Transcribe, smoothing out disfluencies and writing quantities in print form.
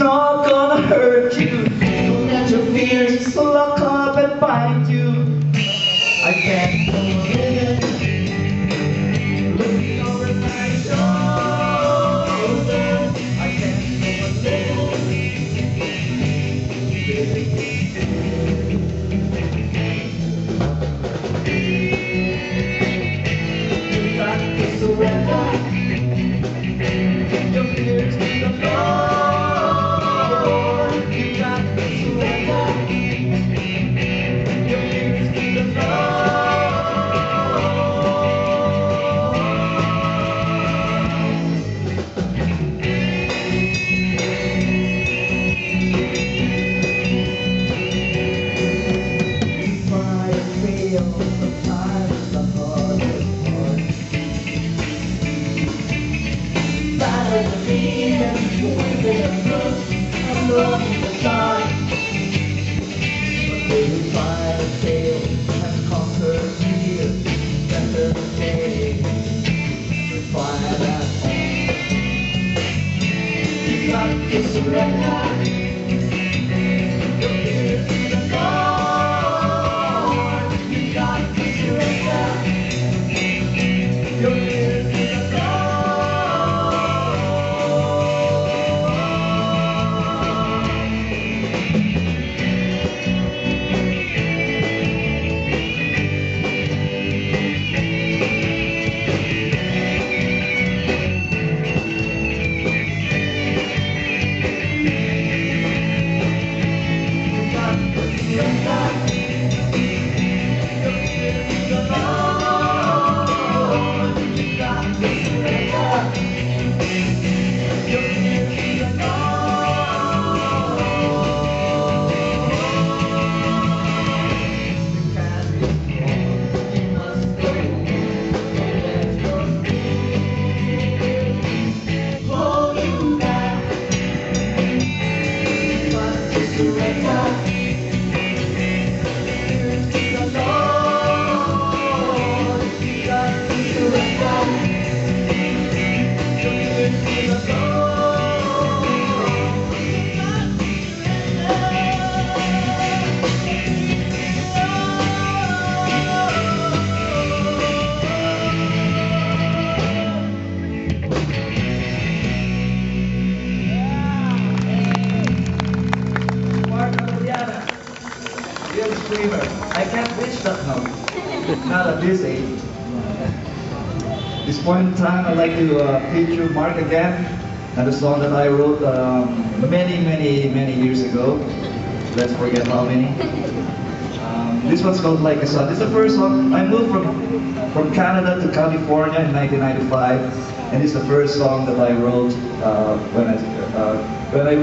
not gonna hurt you. Don't let your fears lock up and bite you. I can't believe it. Looking over my shoulder, I can't believe it. I can't reach that now, not at this age. At this point in time, I'd like to feature Mark again, and the song that I wrote many years ago. Let's forget how many. This one's called Like a Sun. It's the first song. I moved from Canada to California in 1995, and it's the first song that I wrote when I